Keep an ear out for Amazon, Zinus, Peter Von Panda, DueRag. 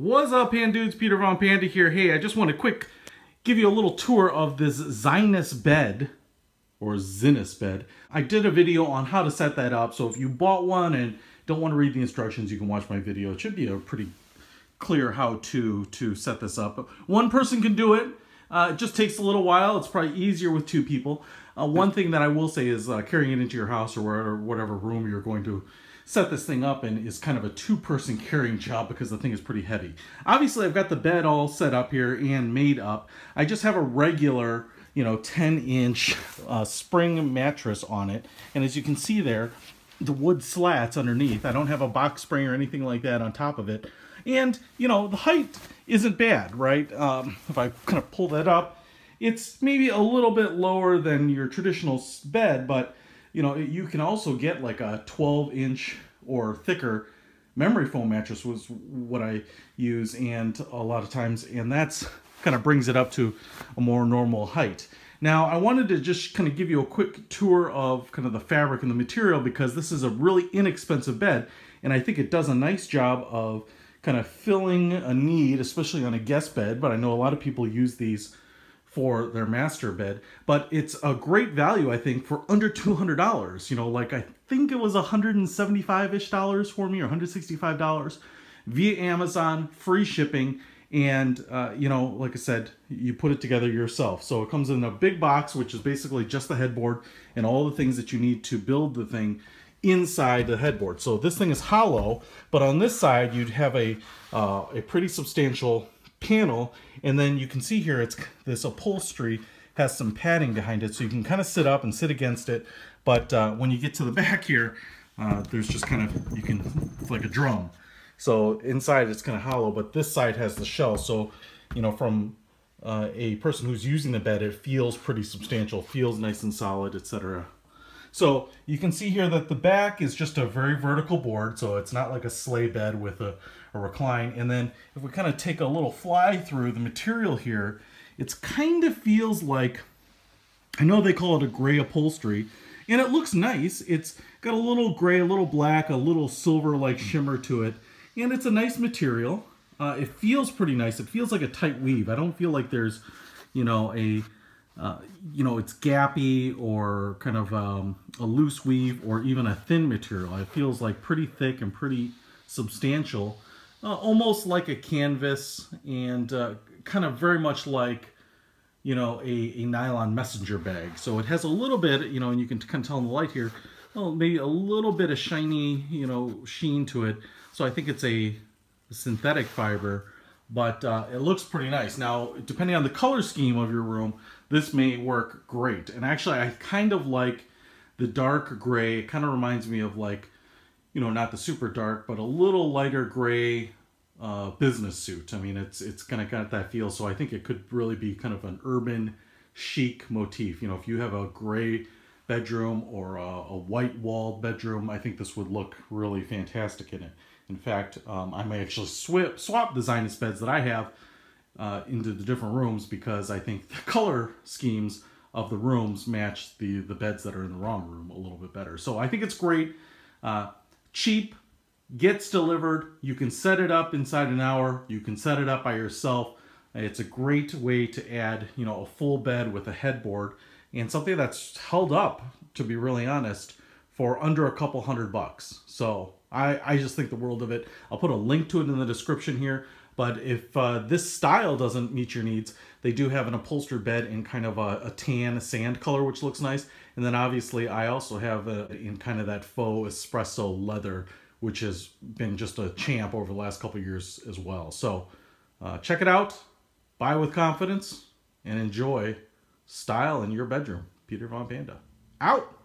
What's up, hand dudes? Peter Von Panda here. Hey, I just want to give you a little tour of this Zinus bed, or Zinus bed. I did a video on how to set that up, so if you bought one and don't want to read the instructions, you can watch my video. It should be a pretty clear how-to to set this up. One person can do it. It just takes a little while. It's probably easier with two people. One thing that I will say is carrying it into your house or whatever room you're going to set this thing up in is kind of a two-person carrying job because the thing is pretty heavy. Obviously, I've got the bed all set up here and made up. I just have a regular, 10-inch spring mattress on it. And as you can see there, the wood slats underneath. I don't have a box spring or anything like that on top of it. And, the height isn't bad, right? If I kind of pull that up, it's maybe a little bit lower than your traditional bed, but, you can also get like a 12-inch or thicker memory foam mattress was what I use and a lot of times, and that's kind of brings it up to a more normal height. Now, I wanted to just kind of give you a quick tour of kind of the fabric and the material because this is a really inexpensive bed, and I think it does a nice job of kind of filling a need, especially on a guest bed, but I know a lot of people use these for their master bed. But it's a great value, I think, for under $200. Like I think it was $175-ish for me, or $165 via Amazon, free shipping. And, like I said, you put it together yourself. So it comes in a big box, which is basically just the headboard and all the things that you need to build the thing inside the headboard. So this thing is hollow, but on this side you'd have a pretty substantial panel, and then you can see here it's this upholstery has some padding behind it, so you can kind of sit up and sit against it. But when you get to the back here, there's just kind of, it's like a drum. So inside it's kind of hollow, but this side has the shell. So, from a person who's using the bed, it feels pretty substantial, feels nice and solid, etc. So you can see here that the back is just a very vertical board, so it's not like a sleigh bed with a recline. And then if we kind of take a little fly through the material here, it's kind of feels like, I know they call it a gray upholstery, and it looks nice. It's got a little gray, a little black, a little silver-like shimmer to it, and it's a nice material. It feels pretty nice. It feels like a tight weave. I don't feel like there's, it's gappy or kind of a loose weave or even a thin material. It feels like pretty thick and pretty substantial, almost like a canvas, and kind of very much like, a nylon messenger bag. So it has a little bit, and you can kind of tell in the light here, well, maybe a little bit of shiny, sheen to it. So I think it's a synthetic fiber, but it looks pretty nice. Now, depending on the color scheme of your room, this may work great. And actually, I kind of like the dark gray. It kind of reminds me of like, not the super dark, but a little lighter gray business suit. I mean, it's kind of got that feel. So I think it could really be kind of an urban chic motif. If you have a gray bedroom or a white walled bedroom, I think this would look really fantastic in it. In fact, I may actually swap the Zinus beds that I have into the different rooms, because I think the color schemes of the rooms match the beds that are in the wrong room a little bit better. So I think it's great. Cheap, gets delivered. You can set it up inside an hour. You can set it up by yourself. It's a great way to add, a full bed with a headboard and something that's held up, to be really honest, for under a couple $100. So I just think the world of it. I'll put a link to it in the description here. But if this style doesn't meet your needs, they do have an upholstered bed in kind of a tan sand color, which looks nice. And then obviously I also have in kind of that faux espresso leather, which has been just a champ over the last couple of years as well. So check it out, buy with confidence, and enjoy style in your bedroom. Peter Von Panda, out.